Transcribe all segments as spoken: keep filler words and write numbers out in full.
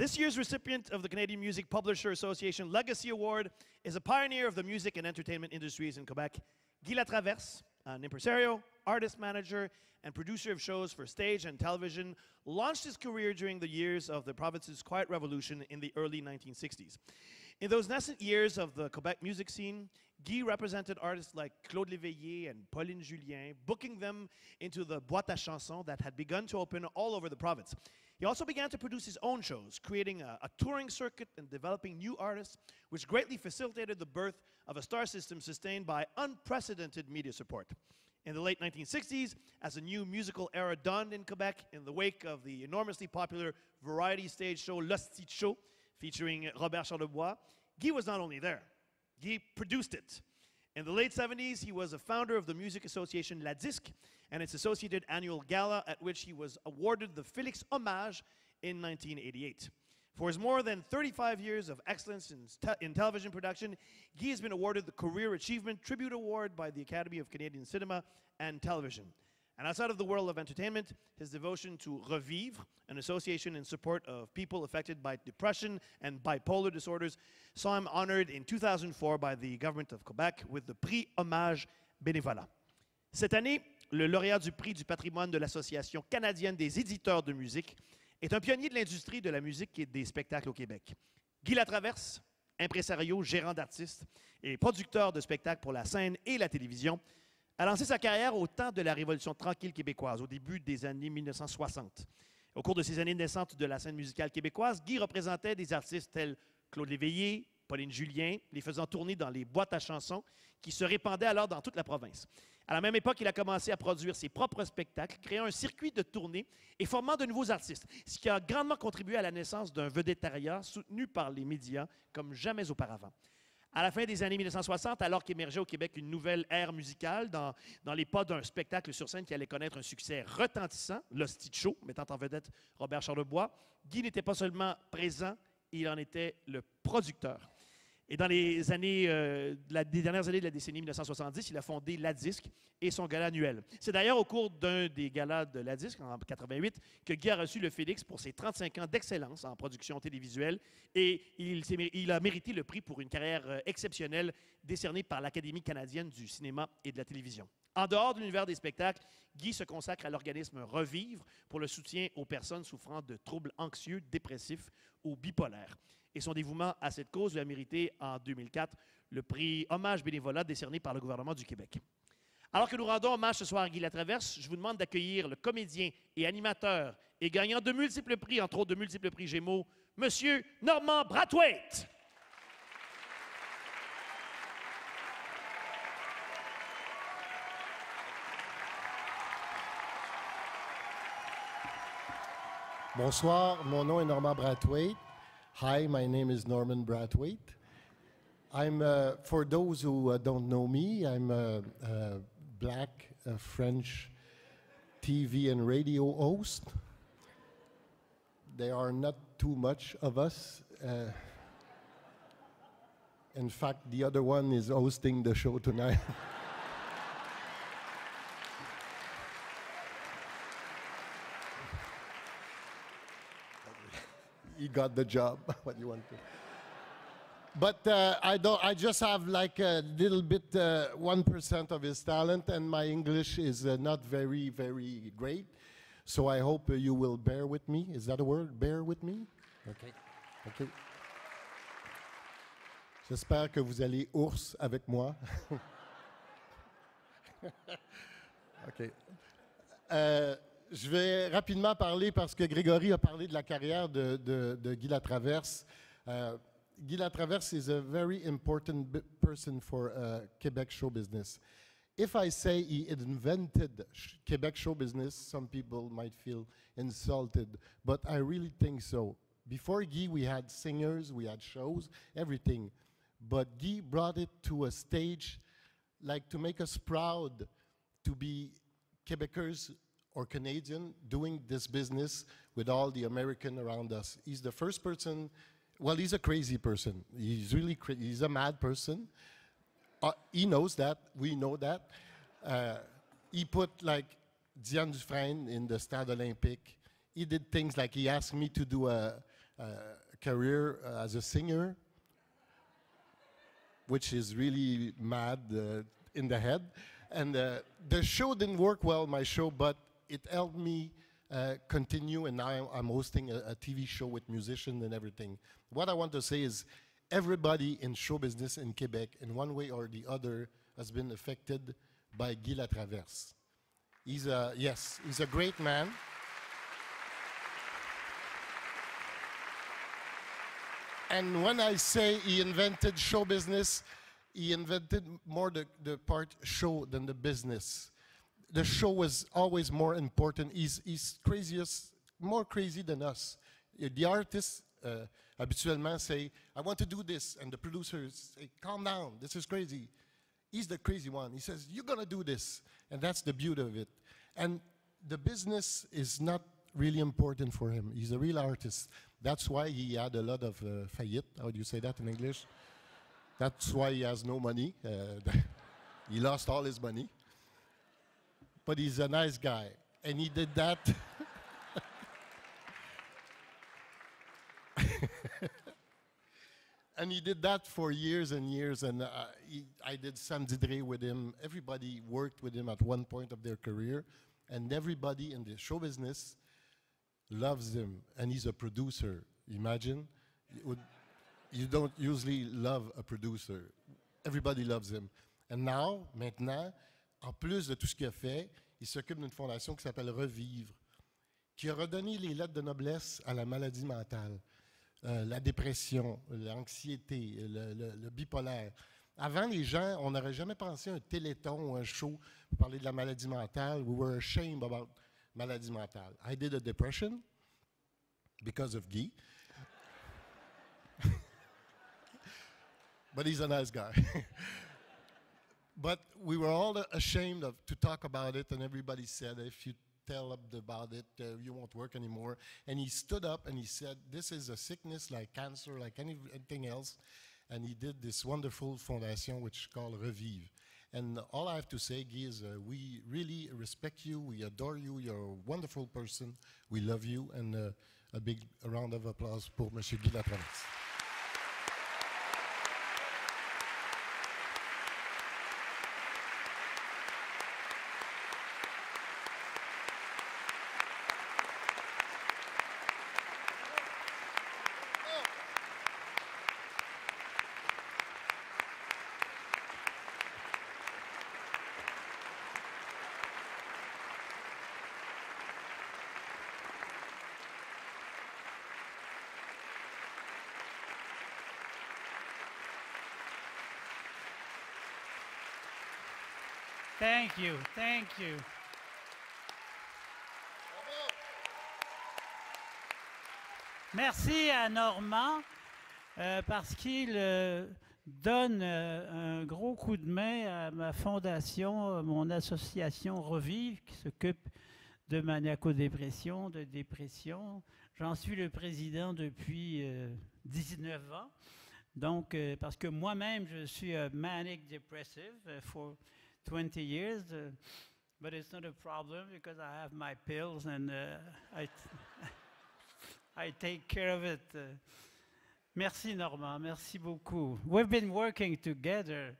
This year's recipient of the Canadian Music Publisher Association Legacy Award is a pioneer of the music and entertainment industries in Quebec. Guy Latraverse, an impresario, artist manager, and producer of shows for stage and television, launched his career during the years of the province's Quiet Revolution in the early nineteen sixties. In those nascent years of the Quebec music scene, Guy represented artists like Claude Léveillé and Pauline Julien, booking them into the boîte à chansons that had begun to open all over the province. He also began to produce his own shows, creating a, a touring circuit and developing new artists, which greatly facilitated the birth of a star system sustained by unprecedented media support. In the late nineteen sixties, as a new musical era dawned in Quebec in the wake of the enormously popular variety stage show L'Osstidcho, featuring Robert Charlebois, Guy was not only there, Guy produced it. In the late seventies, he was a founder of the music association l'A D I S Q and its associated annual gala, at which he was awarded the Félix Hommage in nineteen eighty-eight. For his more than thirty-five years of excellence in, te in television production, Guy has been awarded the Career Achievement Tribute Award by the Academy of Canadian Cinema and Television. And outside of the world of entertainment, his devotion to Revivre, an association in support of people affected by depression and bipolar disorders, saw him honored in two thousand four by the government of Quebec with the Prix Hommage Bénévolat. Cette année, le lauréat du Prix du patrimoine de l'Association canadienne des éditeurs de musique est un pionnier de l'industrie de la musique et des spectacles au Québec. Guy Latraverse, impresario, gérant d'artistes et producteur de spectacles pour la scène et la télévision, a lancé sa carrière au temps de la Révolution tranquille québécoise, au début des années mille neuf cent soixante. Au cours de ces années naissantes de la scène musicale québécoise, Guy représentait des artistes tels Claude Léveillé, Pauline Julien, les faisant tourner dans les boîtes à chansons qui se répandaient alors dans toute la province. À la même époque, il a commencé à produire ses propres spectacles, créant un circuit de tournée et formant de nouveaux artistes, ce qui a grandement contribué à la naissance d'un vedettariat soutenu par les médias comme jamais auparavant. À la fin des années mille neuf cent soixante, alors qu'émergeait au Québec une nouvelle ère musicale dans, dans les pas d'un spectacle sur scène qui allait connaître un succès retentissant, L'Osstitcho, mettant en vedette Robert Charlebois, Guy n'était pas seulement présent, il en était le producteur. Et dans les, années, euh, la, les dernières années de la décennie mille neuf cent soixante-dix, il a fondé l'A D I S Q et son gala annuel. C'est d'ailleurs au cours d'un des galas de l'A D I S Q, en mille neuf cent quatre-vingt-huit, que Guy a reçu le Félix pour ses trente-cinq ans d'excellence en production télévisuelle. Et il, il a mérité le prix pour une carrière exceptionnelle décernée par l'Académie canadienne du cinéma et de la télévision. En dehors de l'univers des spectacles, Guy se consacre à l'organisme Revivre pour le soutien aux personnes souffrant de troubles anxieux, dépressifs ou bipolaires. Et son dévouement à cette cause lui a mérité, en deux mille quatre, le prix Hommage Bénévolat décerné par le gouvernement du Québec. Alors que nous rendons hommage ce soir à Guy Latraverse, je vous demande d'accueillir le comédien et animateur et gagnant de multiples prix, entre autres de multiples prix Gémeaux, Monsieur Normand Brathwaite. Bonsoir, mon nom est Normand Brathwaite. Hi, my name is Normand Brathwaite. I'm, uh, for those who uh, don't know me, I'm a, a black a French T V and radio host. There are not too much of us. Uh, in fact, the other one is hosting the show tonight. You got the job, what you want to. But uh, I don't. I just have like a little bit, one uh, percent of his talent, and my English is uh, not very, very great. So I hope uh, you will bear with me. Is that a word? Bear with me. Okay. Okay. J'espère que vous allez ours avec moi. Okay. Uh, Je vais rapidement parler parce que Grégory a parlé de la carrière de, de, de Guy Latraverse. Uh, Guy Latraverse is a very important person for uh, Quebec show business. If I say he invented sh Quebec show business, some people might feel insulted, but I really think so. Before Guy, we had singers, we had shows, everything. But Guy brought it to a stage like to make us proud to be Quebecers or Canadian doing this business with all the American around us. He's the first person, well, he's a crazy person. He's really crazy, he's a mad person. Uh, he knows that, we know that. Uh, he put like Diane Dufresne in the Stade Olympique. He did things like he asked me to do a, uh, career as a singer, which is really mad uh, in the head. And uh, the show didn't work well, my show, but it helped me uh, continue, and now I'm hosting a, a T V show with musicians and everything. What I want to say is everybody in show business in Quebec, in one way or the other, has been affected by Guy Latraverse. He's a, yes, he's a great man. And when I say he invented show business, he invented more the, the part show than the business. The show was always more important. He's, he's craziest, more crazy than us. The artists uh, habituellement say, I want to do this. And the producers say, calm down, this is crazy. He's the crazy one. He says, you're going to do this. And that's the beauty of it. And the business is not really important for him. He's a real artist. That's why he had a lot of uh, faillite. How do you say that in English? That's why he has no money. Uh, he lost all his money. But he's a nice guy. And he did that. And he did that for years and years, and uh, he, I did Sam Didier with him. Everybody worked with him at one point of their career, and everybody in the show business loves him, and he's a producer. Imagine, you, would, you don't usually love a producer. Everybody loves him. And now, maintenant, en plus de tout ce qu'il a fait, il s'occupe d'une fondation qui s'appelle Revivre, qui a redonné les lettres de noblesse à la maladie mentale. Euh, la dépression, l'anxiété, le, le, le bipolaire. Avant, les gens, on n'aurait jamais pensé à un téléthon ou un show pour parler de la maladie mentale. We were ashamed about maladie mentale. I did a depression because of Guy. But he's a nice guy. But we were all ashamed of, to talk about it, and everybody said, if you tell about it, uh, you won't work anymore. And he stood up and he said, this is a sickness like cancer, like anything else. And he did this wonderful foundation, which is called Revive. And all I have to say, Guy, is uh, we really respect you, we adore you, you're a wonderful person, we love you, and uh, a big round of applause pour Monsieur Guy Latraverse. Thank you, thank you. Merci à Normand euh, parce qu'il euh, donne euh, un gros coup de main à ma fondation, à mon association Revive, qui s'occupe de maniaco-dépression, de dépression. J'en suis le président depuis euh, dix-neuf ans. Donc, euh, parce que moi-même, je suis euh, manic depressive euh, for twenty years, uh, but it's not a problem because I have my pills and uh, I, I take care of it. Uh, merci, Normand. Merci beaucoup. We've been working together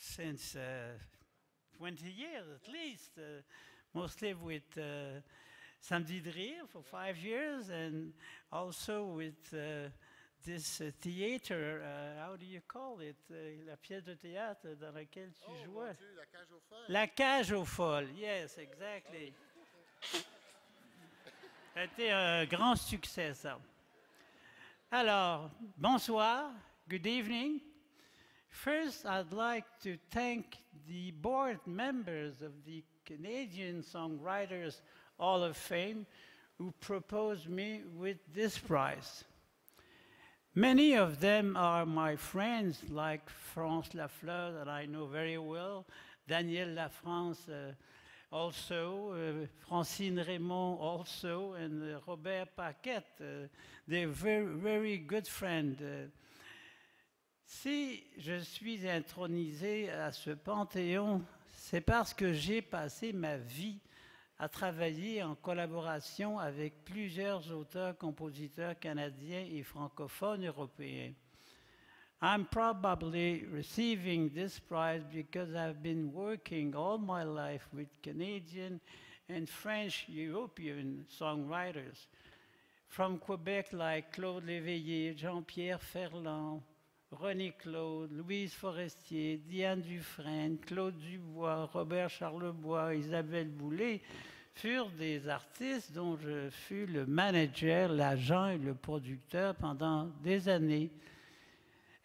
since uh, twenty years at least, uh, mostly with uh, Sam Didier for five years and also with uh, this uh, theater, uh, how do you call it? Uh, la pièce de théâtre dans laquelle tu oh, jouais. Dieu, la cage aux folles. La cage aux folles, yes, exactly. C'était un grand succès, ça. Alors, bonsoir, good evening. First, I'd like to thank the board members of the Canadian Songwriters Hall of Fame who proposed me with this prize. Many of them are my friends, like François Lafleur, that I know very well, Daniel Lafrance uh, also, uh, Francine Raymond also, and uh, Robert Paquette. Uh, they're very, very good friends. Uh, si je suis intronisé à ce panthéon, c'est parce que j'ai passé ma vie a travaillé en collaboration avec plusieurs auteurs-compositeurs canadiens et francophones européens. I'm probably receiving this prize because I've been working all my life with Canadian and French European songwriters from Quebec like Claude Léveillé, Jean-Pierre Ferland, René Claude, Louise Forestier, Diane Dufresne, Claude Dubois, Robert Charlebois, Isabelle Boulay furent des artistes dont je fus le manager, l'agent et le producteur pendant des années.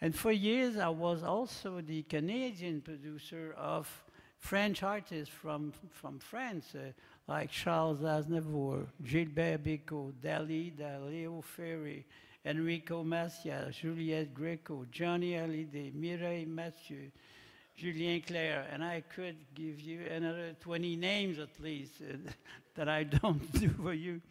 And for years, I was also the Canadian producer of French artists from, from France, uh, like Charles Aznavour, Gilbert Bécaud, Dalida, Léo Ferré, Enrico Macias, Juliette Gréco, Johnny Hallyday, Mireille Mathieu, Julien Claire, and I could give you another twenty names at least uh, that I don't do for you.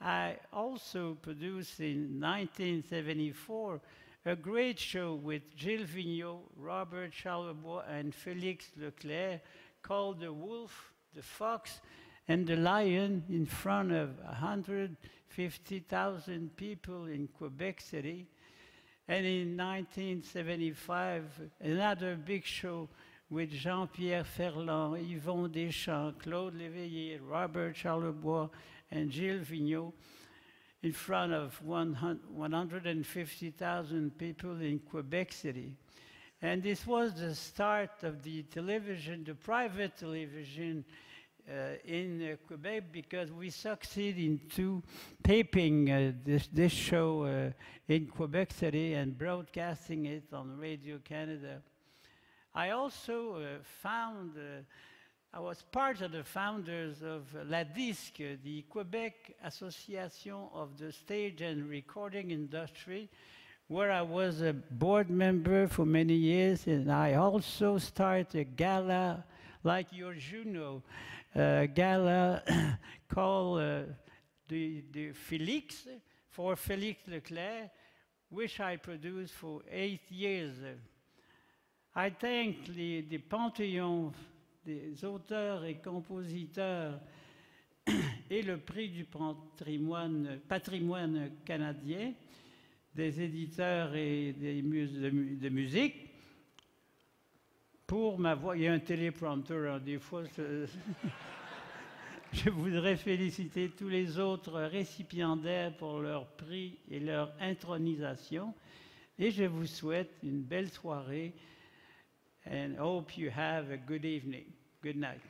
I also produced in nineteen seventy-four a great show with Gilles Vigneault, Robert Charlebois, and Félix Leclerc called The Wolf, The Fox, and The Lion in front of one hundred fifty thousand people in Quebec City. And in nineteen seventy-five, another big show with Jean-Pierre Ferland, Yvon Deschamps, Claude Léveillé, Robert Charlebois, and Gilles Vigneault in front of one hundred fifty thousand people in Quebec City. And this was the start of the television, the private television uh, in uh, Quebec, because we succeeded in two taping uh, this, this show uh, in Quebec City and broadcasting it on Radio Canada. I also uh, found uh, I was part of the founders of l'A D I S Q, the Quebec Association of the Stage and Recording Industry, where I was a board member for many years, and I also started a gala, like your Juno, uh, gala called uh, the, the Félix, for Félix Leclerc, which I produced for eight years. I thank the, the Panthéon, des auteurs et compositeurs et le prix du patrimoine, patrimoine canadien, des éditeurs et des mus de, de musique, pour ma voix. Il y a un téléprompteur, hein, des fois. Je, je voudrais féliciter tous les autres récipiendaires pour leur prix et leur intronisation. Et je vous souhaite une belle soirée and hope you have a good evening. Good night.